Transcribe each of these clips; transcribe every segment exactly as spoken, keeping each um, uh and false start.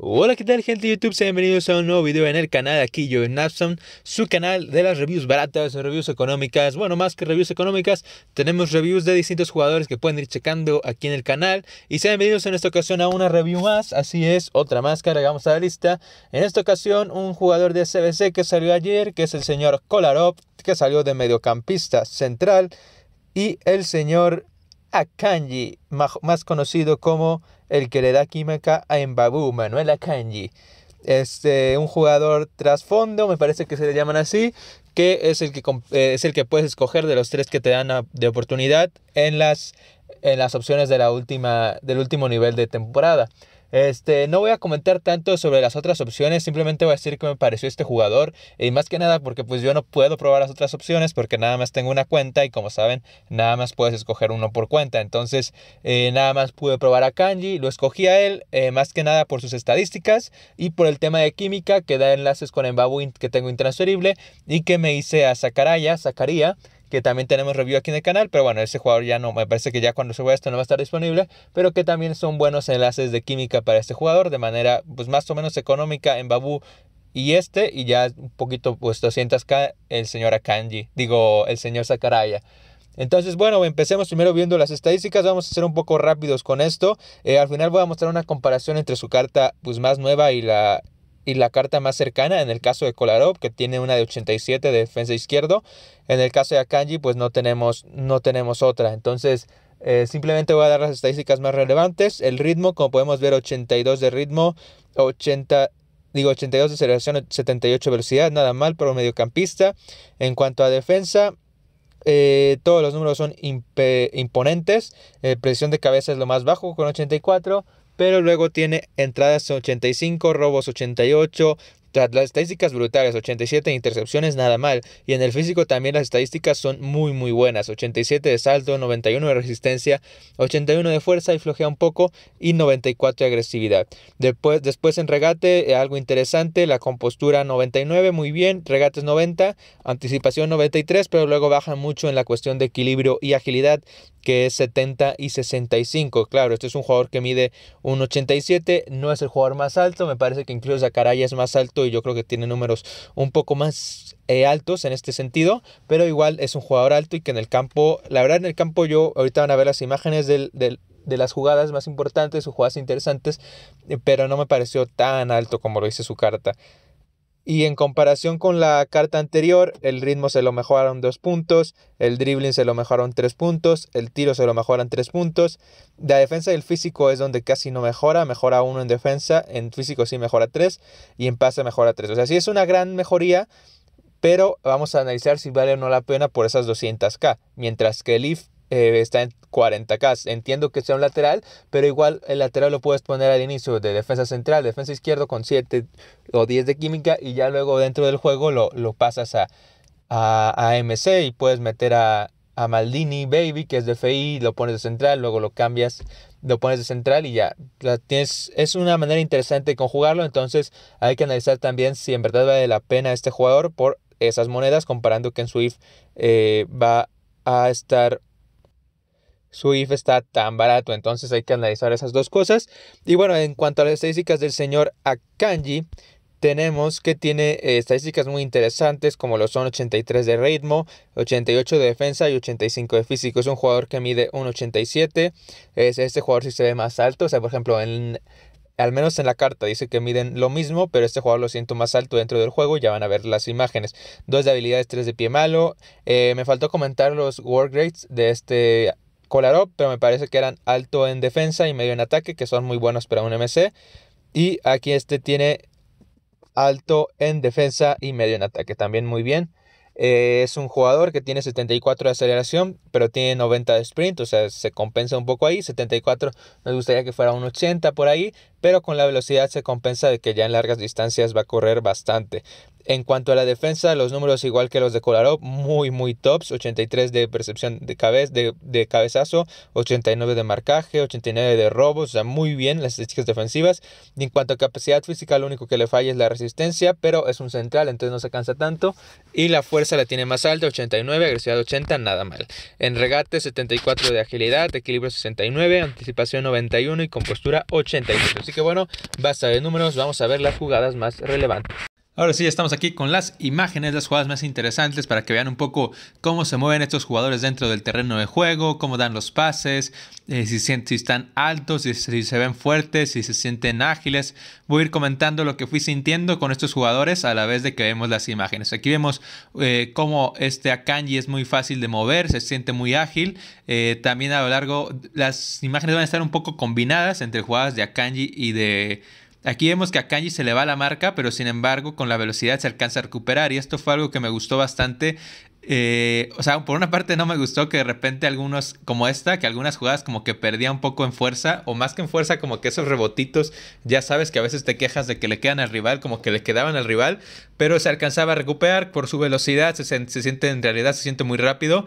Hola, ¿qué tal, gente de YouTube? Sean bienvenidos a un nuevo video en el canal. Aquí Joe Navson, su canal de las reviews baratas, reviews económicas. Bueno, más que reviews económicas, tenemos reviews de distintos jugadores que pueden ir checando aquí en el canal. Y sean bienvenidos en esta ocasión a una review más. Así es, otra más que agregamos a la lista. En esta ocasión, un jugador de S B C que salió ayer, que es el señor Kolarov, que salió de mediocampista central. Y el señor Akanji, más conocido como el que le da química a Mbabu, Manuel Akanji. Este, un jugador trasfondo, me parece que se le llaman así, que es el que, eh, es el que puedes escoger de los tres que te dan a, de oportunidad en las, en las opciones de la última, del último nivel de temporada. Este, no voy a comentar tanto sobre las otras opciones, simplemente voy a decir que me pareció este jugador, y más que nada porque pues yo no puedo probar las otras opciones porque nada más tengo una cuenta y, como saben, nada más puedes escoger uno por cuenta. Entonces eh, nada más pude probar a Kanji, lo escogí a él eh, más que nada por sus estadísticas y por el tema de química que da enlaces con Mbabu, que tengo intransferible, y que me hice a Zakaria, Zakaria que también tenemos review aquí en el canal, pero bueno, ese jugador ya no, me parece que ya cuando se vea esto no va a estar disponible, pero que también son buenos enlaces de química para este jugador, de manera pues más o menos económica en Mbabu y este, y ya un poquito pues doscientos mil el señor Akanji, digo, el señor Zakaria. Entonces, bueno, empecemos primero viendo las estadísticas. Vamos a ser un poco rápidos con esto. Eh, al final voy a mostrar una comparación entre su carta pues más nueva y la... y la carta más cercana, en el caso de Kolarov, que tiene una de ochenta y siete de defensa izquierdo. En el caso de Akanji, pues no tenemos, no tenemos otra. Entonces, eh, simplemente voy a dar las estadísticas más relevantes. El ritmo, como podemos ver, ochenta y dos de ritmo, ochenta, digo, ochenta y dos de aceleración, setenta y ocho de velocidad. Nada mal para un mediocampista. En cuanto a defensa, eh, todos los números son imponentes. Eh, precisión de cabeza es lo más bajo, con ochenta y cuatro. Pero luego tiene entradas ochenta y cinco, robos ochenta y ocho, las estadísticas brutales, ochenta y siete, intercepciones, nada mal. Y en el físico también las estadísticas son muy muy buenas, ochenta y siete de salto, noventa y uno de resistencia, ochenta y uno de fuerza y flojea un poco, y noventa y cuatro de agresividad. Después, después en regate, algo interesante, la compostura noventa y nueve, muy bien, regates noventa, anticipación noventa y tres, pero luego baja mucho en la cuestión de equilibrio y agilidad, que es setenta y sesenta y cinco. Claro, este es un jugador que mide un ochenta y siete, no es el jugador más alto, me parece que incluso Zakaria es más alto y yo creo que tiene números un poco más eh, altos en este sentido, pero igual es un jugador alto y que en el campo, la verdad en el campo yo, ahorita van a ver las imágenes del, del, de las jugadas más importantes o jugadas interesantes, pero no me pareció tan alto como lo dice su carta. Y en comparación con la carta anterior, el ritmo se lo mejoraron dos puntos, el dribbling se lo mejoraron tres puntos, el tiro se lo mejoran tres puntos. La defensa y el físico es donde casi no mejora, mejora uno en defensa, en físico sí mejora tres y en pase mejora tres. O sea, sí es una gran mejoría, pero vamos a analizar si vale o no la pena por esas doscientos mil, mientras que el I F Eh, está en cuarenta mil. Entiendo que sea un lateral, pero igual el lateral lo puedes poner al inicio de defensa central, defensa izquierdo, con siete o diez de química, y ya luego dentro del juego lo, lo pasas a, a, a M C y puedes meter a, a Maldini, Baby, que es de F I, lo pones de central, luego lo cambias, lo pones de central y ya. Tienes, es una manera interesante de conjugarlo. Entonces hay que analizar también si en verdad vale la pena este jugador por esas monedas, comparando que en su I F eh, va a estar... su I F está tan barato. Entonces hay que analizar esas dos cosas. Y bueno, en cuanto a las estadísticas del señor Akanji, tenemos que tiene eh, estadísticas muy interesantes, como lo son ochenta y tres de ritmo, ochenta y ocho de defensa y ochenta y cinco de físico. Es un jugador que mide uno ochenta y siete. Es, este jugador sí se ve más alto. O sea, por ejemplo, en, al menos en la carta dice que miden lo mismo, pero este jugador lo siento más alto dentro del juego. Ya van a ver las imágenes. Dos de habilidades, tres de pie malo. Eh, me faltó comentar los work rates de este Kolarov, pero me parece que eran alto en defensa y medio en ataque, que son muy buenos para un M C. Y aquí este tiene alto en defensa y medio en ataque, también muy bien. Eh, es un jugador que tiene setenta y cuatro de aceleración, pero tiene noventa de sprint, o sea, se compensa un poco ahí. setenta y cuatro nos gustaría que fuera un ochenta por ahí, pero con la velocidad se compensa de que ya en largas distancias va a correr bastante. En cuanto a la defensa, los números igual que los de Kolarov, muy muy tops, ochenta y tres de percepción de, cabez, de, de cabezazo, ochenta y nueve de marcaje, ochenta y nueve de robos, o sea, muy bien las estadísticas defensivas. Y en cuanto a capacidad física, lo único que le falla es la resistencia, pero es un central, entonces no se cansa tanto. Y la fuerza la tiene más alta, ochenta y nueve, agresividad ochenta, nada mal. En regate, setenta y cuatro de agilidad, equilibrio sesenta y nueve, anticipación noventa y uno y compostura ochenta y tres. Así que bueno, basta de números, vamos a ver las jugadas más relevantes. Ahora sí, estamos aquí con las imágenes, las jugadas más interesantes para que vean un poco cómo se mueven estos jugadores dentro del terreno de juego, cómo dan los pases, eh, si, si están altos, si, si se ven fuertes, si se sienten ágiles. Voy a ir comentando lo que fui sintiendo con estos jugadores a la vez de que vemos las imágenes. Aquí vemos eh, cómo este Akanji es muy fácil de mover, se siente muy ágil. Eh, también a lo largo, las imágenes van a estar un poco combinadas entre jugadas de Akanji y de... Aquí vemos que a Akanji se le va la marca, pero sin embargo con la velocidad se alcanza a recuperar, y esto fue algo que me gustó bastante. Eh, o sea, por una parte no me gustó que de repente algunos, como esta, que algunas jugadas como que perdía un poco en fuerza, o más que en fuerza, como que esos rebotitos, ya sabes que a veces te quejas de que le quedan al rival, como que le quedaban al rival, pero se alcanzaba a recuperar por su velocidad, se, se siente, en realidad se siente muy rápido.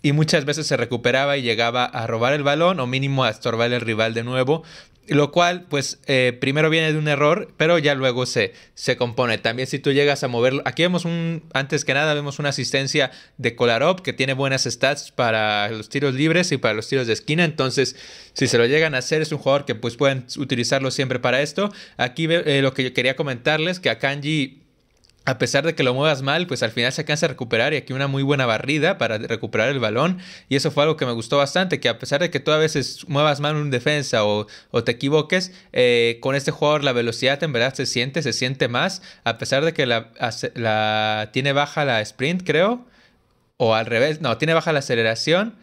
Y muchas veces se recuperaba y llegaba a robar el balón o mínimo a estorbar al rival de nuevo. Lo cual, pues, eh, primero viene de un error, pero ya luego se, se compone. También si tú llegas a moverlo... Aquí vemos un... Antes que nada vemos una asistencia de Kolarov que tiene buenas stats para los tiros libres y para los tiros de esquina. Entonces, si se lo llegan a hacer, es un jugador que pues pueden utilizarlo siempre para esto. Aquí eh, lo que yo quería comentarles, que Akanji... A pesar de que lo muevas mal, pues al final se alcanza a recuperar, y aquí una muy buena barrida para recuperar el balón. Y eso fue algo que me gustó bastante, que a pesar de que tú a veces muevas mal un defensa o, o te equivoques, eh, con este jugador la velocidad en verdad se siente, se siente más, a pesar de que la, la tiene baja la sprint, creo, o al revés, no, tiene baja la aceleración.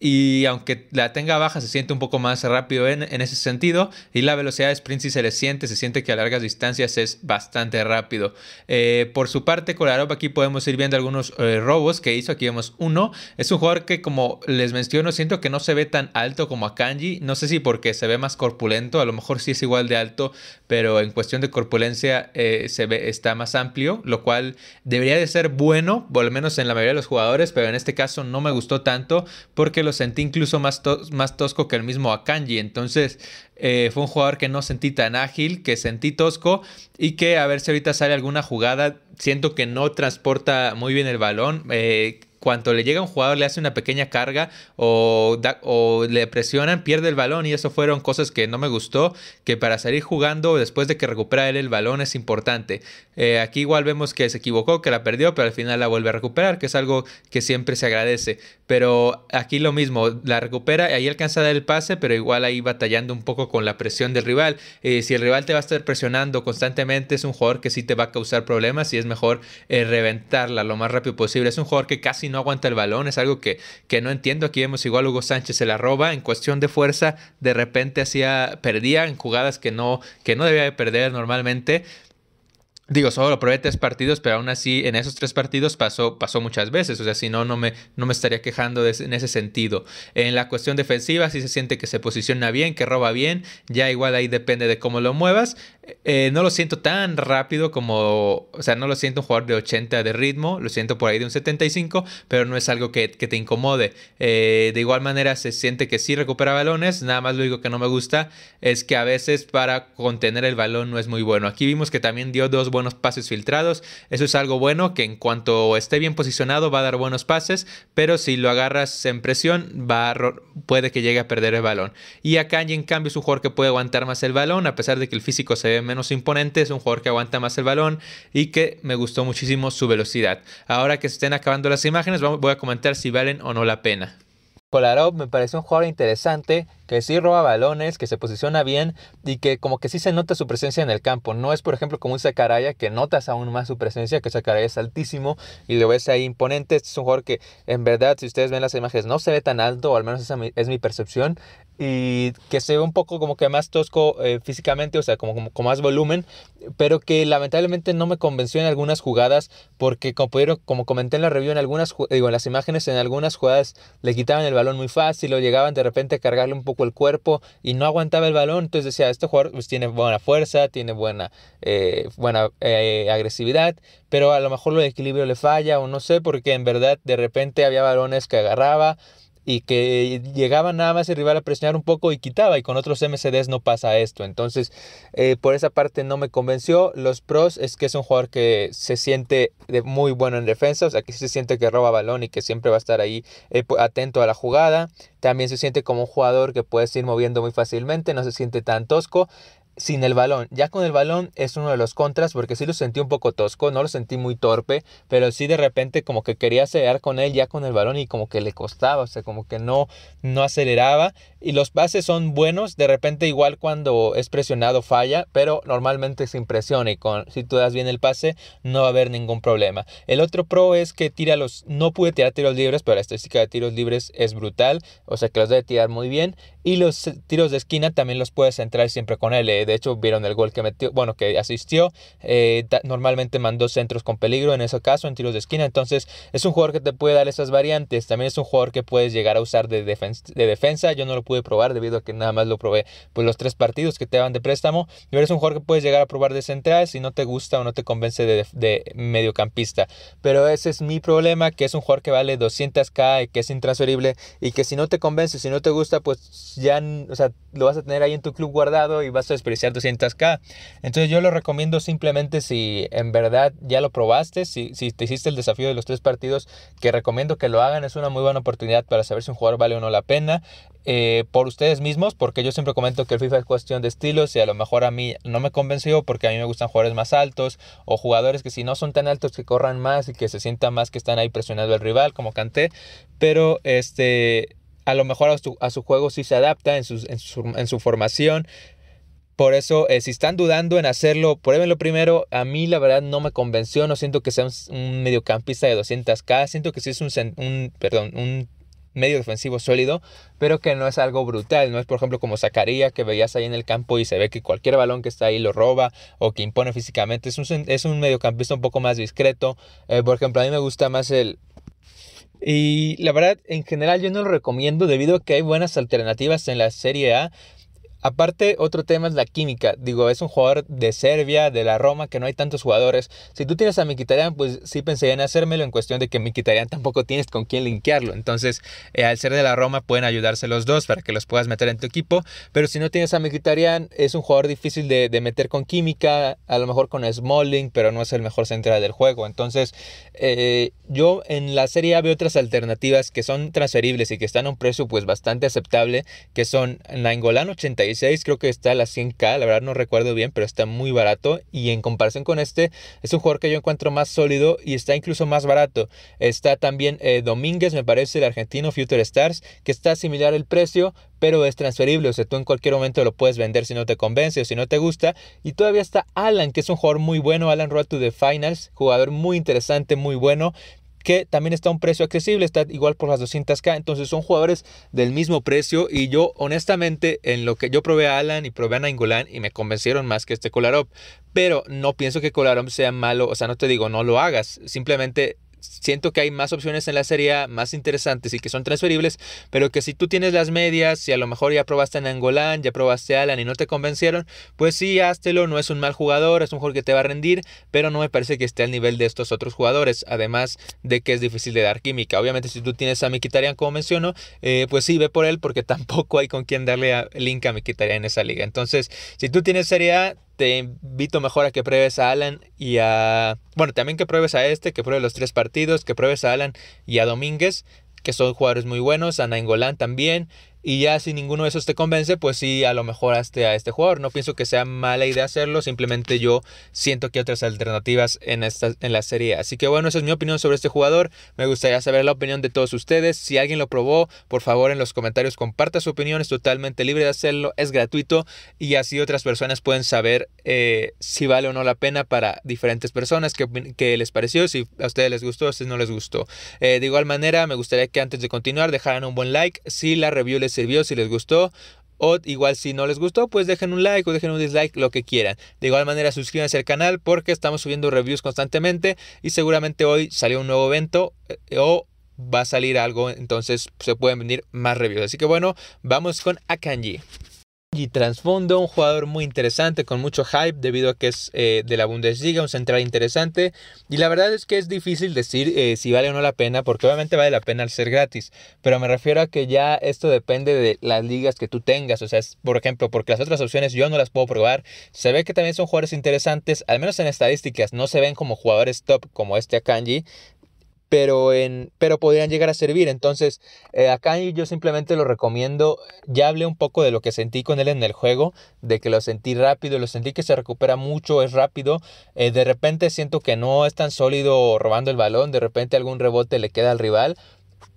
Y aunque la tenga baja, se siente un poco más rápido en, en ese sentido. Y la velocidad de sprint sí se le siente. Se siente que a largas distancias es bastante rápido. Eh, por su parte, Kolarov, aquí podemos ir viendo algunos eh, robos que hizo. Aquí vemos uno. Es un jugador que, como les menciono, siento que no se ve tan alto como Akanji. No sé si porque se ve más corpulento. A lo mejor sí es igual de alto, pero en cuestión de corpulencia eh, se ve, está más amplio. Lo cual debería de ser bueno, por lo menos en la mayoría de los jugadores. Pero en este caso no me gustó tanto porque los sentí incluso más, tos, más tosco que el mismo Akanji. Entonces eh, fue un jugador que no sentí tan ágil, que sentí tosco, y que a ver si ahorita sale alguna jugada. Siento que no transporta muy bien el balón. Eh, cuando le llega a un jugador le hace una pequeña carga o, da, o le presionan, pierde el balón, y eso fueron cosas que no me gustó, que para salir jugando después de que recupera él el balón es importante. Eh, aquí igual vemos que se equivocó, que la perdió, pero al final la vuelve a recuperar, que es algo que siempre se agradece. Pero aquí lo mismo, la recupera, ahí alcanza a dar el pase, pero igual ahí batallando un poco con la presión del rival. Eh, si el rival te va a estar presionando constantemente, es un jugador que sí te va a causar problemas, y es mejor eh, reventarla lo más rápido posible. Es un jugador que casi no no aguanta el balón, es algo que, que no entiendo. Aquí vemos igual Hugo Sánchez se la roba. En cuestión de fuerza, de repente hacía, perdía en jugadas que no, que no debía de perder normalmente. Digo, solo probé tres partidos, pero aún así en esos tres partidos pasó, pasó muchas veces. O sea, si no, no me, no me estaría quejando de ese, en ese sentido. En la cuestión defensiva sí se siente que se posiciona bien, que roba bien. Ya igual ahí depende de cómo lo muevas. Eh, no lo siento tan rápido como... O sea, no lo siento un jugador de ochenta de ritmo. Lo siento por ahí de un setenta y cinco, pero no es algo que, que te incomode. Eh, de igual manera se siente que sí recupera balones. Nada más lo único que no me gusta es que a veces para contener el balón no es muy bueno. Aquí vimos que también dio dos buenos pases filtrados. Eso es algo bueno, que en cuanto esté bien posicionado va a dar buenos pases, pero si lo agarras en presión va a puede que llegue a perder el balón. Y Akanji, en cambio, es un jugador que puede aguantar más el balón, a pesar de que el físico se ve menos imponente. Es un jugador que aguanta más el balón y que me gustó muchísimo su velocidad. Ahora que se estén acabando las imágenes, voy a comentar si valen o no la pena. Kolarov me parece un jugador interesante, que sí roba balones, que se posiciona bien y que como que sí se nota su presencia en el campo. No es, por ejemplo, como un Zakaria, que notas aún más su presencia, que Zakaria es altísimo y lo ves ahí imponente. Este es un jugador que, en verdad, si ustedes ven las imágenes, no se ve tan alto, o al menos esa es mi percepción, y que se ve un poco como que más tosco eh, físicamente, o sea, como, como con más volumen, pero que lamentablemente no me convenció en algunas jugadas, porque como pudieron, como comenté en la review, en algunas, digo, en las imágenes, en algunas jugadas le quitaban el balón muy fácil o llegaban de repente a cargarle un poco el cuerpo y no aguantaba el balón. Entonces decía, este jugador pues tiene buena fuerza, tiene buena, eh, buena eh, agresividad, pero a lo mejor lo de equilibrio le falla, o no sé, porque en verdad de repente había balones que agarraba y que llegaba nada más el rival a presionar un poco y quitaba, y con otros M C Ds no pasa esto. Entonces eh, por esa parte no me convenció. Los pros es que es un jugador que se siente de muy bueno en defensa, o sea que sí se siente que roba balón y que siempre va a estar ahí eh, atento a la jugada. También se siente como un jugador que puedes ir moviendo muy fácilmente, no se siente tan tosco. sin el balón. Ya con el balón es uno de los contras, porque sí lo sentí un poco tosco, no lo sentí muy torpe, pero sí de repente como que quería acelerar con él ya con el balón y como que le costaba, o sea, como que no, no aceleraba. Y los pases son buenos, de repente igual cuando es presionado falla, pero normalmente se impresiona y con, si tú das bien el pase no va a haber ningún problema. El otro pro es que tira los, no pude tirar tiros libres, pero la estadística de tiros libres es brutal, o sea que los debe tirar muy bien. Y los tiros de esquina también los puedes centrar siempre con él. De hecho, vieron el gol que metió, bueno, que asistió. Eh, normalmente mandó centros con peligro, en ese caso, en tiros de esquina. Entonces, es un jugador que te puede dar esas variantes. También es un jugador que puedes llegar a usar de, defen de defensa. Yo no lo pude probar debido a que nada más lo probé pues, los tres partidos que te van de préstamo. Pero es un jugador que puedes llegar a probar de central si no te gusta o no te convence de, de mediocampista. Pero ese es mi problema, que es un jugador que vale doscientos mil, que es intransferible y que si no te convence, si no te gusta, pues... ya, o sea, lo vas a tener ahí en tu club guardado y vas a desperdiciar doscientos mil. Entonces yo lo recomiendo simplemente si en verdad ya lo probaste, si, si te hiciste el desafío de los tres partidos, que recomiendo que lo hagan. Es una muy buena oportunidad para saber si un jugador vale o no la pena. Eh, por ustedes mismos, porque yo siempre comento que el FIFA es cuestión de estilos y a lo mejor a mí no me convenció porque a mí me gustan jugadores más altos o jugadores que si no son tan altos que corran más y que se sientan más que están ahí presionando al rival, como Kanté. Pero este... a lo mejor a su, a su juego sí se adapta en, sus, en, su, en su formación. Por eso, eh, si están dudando en hacerlo, pruébenlo primero. A mí, la verdad, no me convenció. No siento que sea un, un mediocampista de doscientos mil. Siento que sí es un, un, perdón, un medio defensivo sólido, pero que no es algo brutal. No es, por ejemplo, como Zakaria, que veías ahí en el campo y se ve que cualquier balón que está ahí lo roba o que impone físicamente. Es un, es un mediocampista un poco más discreto. Eh, por ejemplo, a mí me gusta más el... Y la verdad, en general yo no lo recomiendo debido a que hay buenas alternativas en la Serie A. Aparte, otro tema es la química. Digo, es un jugador de Serbia, de la Roma, que no hay tantos jugadores. Si tú tienes a Mkhitaryan, pues sí pensé en hacérmelo, en cuestión de que Mkhitaryan tampoco tienes con quién linkearlo. Entonces, eh, al ser de la Roma, pueden ayudarse los dos para que los puedas meter en tu equipo. Pero si no tienes a Mkhitaryan, es un jugador difícil de, de meter con química, a lo mejor con Smalling, pero no es el mejor central del juego. Entonces, eh, yo en la Serie A veo otras alternativas que son transferibles y que están a un precio pues bastante aceptable, que son Nainggolan ochenta y seis. Creo que está a las cien mil, la verdad no recuerdo bien, pero está muy barato y en comparación con este es un jugador que yo encuentro más sólido y está incluso más barato. Está también eh, Domínguez, me parece, el argentino Future Stars, que está similar el precio, pero es transferible, o sea, tú en cualquier momento lo puedes vender si no te convence o si no te gusta. Y todavía está Alan, que es un jugador muy bueno, Alan Road to the Finals, jugador muy interesante, muy bueno, que también está a un precio accesible, está igual por las doscientos mil. Entonces son jugadores del mismo precio y yo honestamente en lo que yo probé a Alan y probé a Nainggolan y me convencieron más que este Kolarov, pero no pienso que Kolarov sea malo, o sea, no te digo no lo hagas, simplemente siento que hay más opciones en la Serie A, más interesantes y que son transferibles, pero que si tú tienes las medias, si a lo mejor ya probaste a Nainggolan, ya probaste a Alan y no te convencieron, pues sí, háztelo, no es un mal jugador, es un jugador que te va a rendir, pero no me parece que esté al nivel de estos otros jugadores, además de que es difícil de dar química. Obviamente si tú tienes a Mkhitaryan, como menciono, eh, pues sí, ve por él, porque tampoco hay con quien darle a link a Mkhitaryan en esa liga. Entonces, si tú tienes Serie A, te invito mejor a que pruebes a Alan y a... bueno, también que pruebes a este, que pruebes los tres partidos, que pruebes a Alan y a Domínguez, que son jugadores muy buenos, a Nainggolan también. Y ya si ninguno de esos te convence, pues sí, a lo mejor hazte a este jugador. No pienso que sea mala idea hacerlo, simplemente yo siento que hay otras alternativas en, esta, en la Serie A. Así que bueno, esa es mi opinión sobre este jugador. Me gustaría saber la opinión de todos ustedes. Si alguien lo probó, por favor en los comentarios comparta su opinión. Es totalmente libre de hacerlo, es gratuito. Y así otras personas pueden saber eh, si vale o no la pena para diferentes personas. Qué, qué les pareció, si a ustedes les gustó, si no les gustó. Eh, de igual manera, me gustaría que antes de continuar dejaran un buen like. Si la review les sirvió, si les gustó, o igual si no les gustó, pues dejen un like o dejen un dislike, lo que quieran. De igual manera suscríbanse al canal porque estamos subiendo reviews constantemente y seguramente hoy salió un nuevo evento o va a salir algo, entonces se pueden venir más reviews. Así que bueno, vamos con Akanji. Y Trasfondo, un jugador muy interesante con mucho hype debido a que es eh, de la Bundesliga, un central interesante, y la verdad es que es difícil decir eh, si vale o no la pena, porque obviamente vale la pena al ser gratis, pero me refiero a que ya esto depende de las ligas que tú tengas, o sea, es, por ejemplo, porque las otras opciones yo no las puedo probar. Se ve que también son jugadores interesantes, al menos en estadísticas no se ven como jugadores top como este Akanji, pero, en, pero podrían llegar a servir. Entonces, eh, acá yo simplemente lo recomiendo. Ya hablé un poco de lo que sentí con él en el juego, de que lo sentí rápido, lo sentí que se recupera mucho, es rápido. Eh, de repente siento que no es tan sólido robando el balón, de repente algún rebote le queda al rival,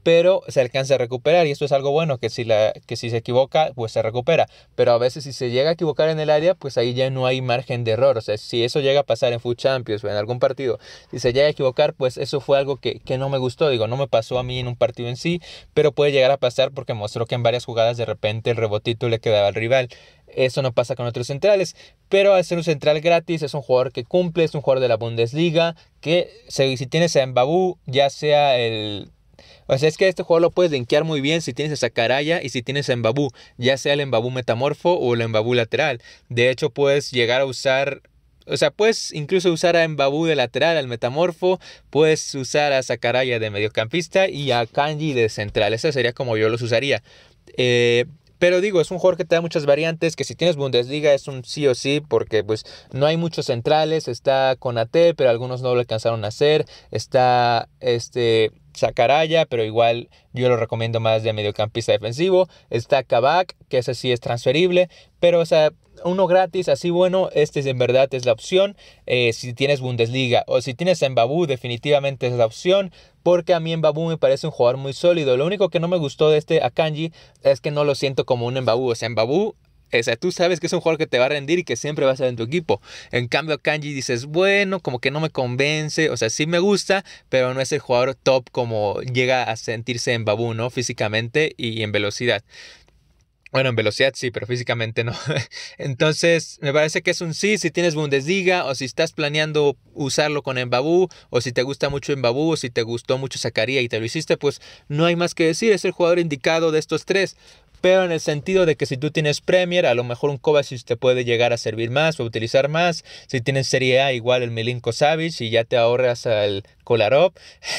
pero se alcanza a recuperar, y esto es algo bueno, que si, la, que si se equivoca, pues se recupera. Pero a veces si se llega a equivocar en el área, pues ahí ya no hay margen de error. O sea, si eso llega a pasar en F U Champions o en algún partido, si se llega a equivocar, pues eso fue algo que, que no me gustó. Digo, no me pasó a mí en un partido en sí, pero puede llegar a pasar porque mostró que en varias jugadas de repente el rebotito le quedaba al rival. Eso no pasa con otros centrales, pero al ser un central gratis es un jugador que cumple, es un jugador de la Bundesliga, que si tienes a Mbappé, ya sea el... O sea, es que este jugador lo puedes linkear muy bien si tienes a Zakaria y si tienes a Mbappé, ya sea el Mbappé metamorfo o el Mbappé lateral. De hecho, puedes llegar a usar... O sea, puedes incluso usar a Mbappé de lateral, al metamorfo. Puedes usar a Zakaria de mediocampista y a Akanji de central. Eso sería como yo los usaría. Eh... Pero digo, es un jugador que te da muchas variantes, que si tienes Bundesliga es un sí o sí, porque pues no hay muchos centrales. Está Konaté, pero algunos no lo alcanzaron a hacer. Está este Zakaria, pero igual yo lo recomiendo más de mediocampista defensivo. Está Kabak, que ese sí es transferible, pero o sea, uno gratis, así bueno, este en verdad es la opción. Eh, si tienes Bundesliga o si tienes a Mbappé, definitivamente es la opción, porque a mí Mbappé me parece un jugador muy sólido. Lo único que no me gustó de este Akanji es que no lo siento como un Mbappé. O sea, Mbappé, o sea, tú sabes que es un jugador que te va a rendir y que siempre va a estar en tu equipo. En cambio, Akanji dices, bueno, como que no me convence. O sea, sí me gusta, pero no es el jugador top como llega a sentirse Mbappé, ¿no? Físicamente y en velocidad. Bueno, en velocidad sí, pero físicamente no. Entonces, me parece que es un sí si tienes Bundesliga o si estás planeando usarlo con Mbappé, o si te gusta mucho Mbappé, o si te gustó mucho Zakaria y te lo hiciste, pues no hay más que decir. Es el jugador indicado de estos tres. Pero en el sentido de que si tú tienes Premier, a lo mejor un Kovacic te puede llegar a servir más o utilizar más. Si tienes Serie A, igual el Milinkovic-Savic, y ya te ahorras al Kolarov.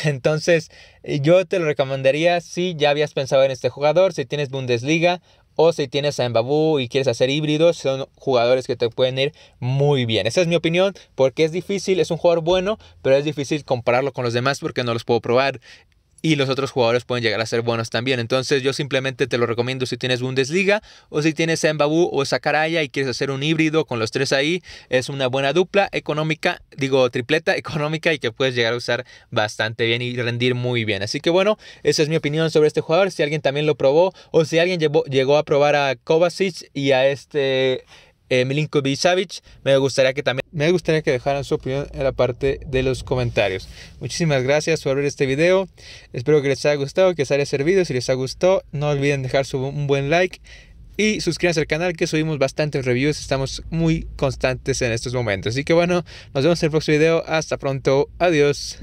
Entonces, yo te lo recomendaría si ya habías pensado en este jugador, si tienes Bundesliga o si tienes a Mbappé y quieres hacer híbridos. Son jugadores que te pueden ir muy bien. Esa es mi opinión, porque es difícil, es un jugador bueno, pero es difícil compararlo con los demás porque no los puedo probar. Y los otros jugadores pueden llegar a ser buenos también. Entonces yo simplemente te lo recomiendo si tienes Bundesliga o si tienes a Mbappé o Zakaria y quieres hacer un híbrido con los tres ahí. Es una buena dupla económica, digo tripleta económica, y que puedes llegar a usar bastante bien y rendir muy bien. Así que bueno, esa es mi opinión sobre este jugador. Si alguien también lo probó o si alguien llevó, llegó a probar a Kovacic y a este... Eh, Milinkovic-Savic, me gustaría que también me gustaría que dejaran su opinión en la parte de los comentarios. Muchísimas gracias por ver este video, espero que les haya gustado, que les haya servido. Si les ha gustado, no olviden dejar su, un buen like y suscríbanse al canal, que subimos bastantes reviews, estamos muy constantes en estos momentos. Así que bueno, nos vemos en el próximo video, hasta pronto, adiós.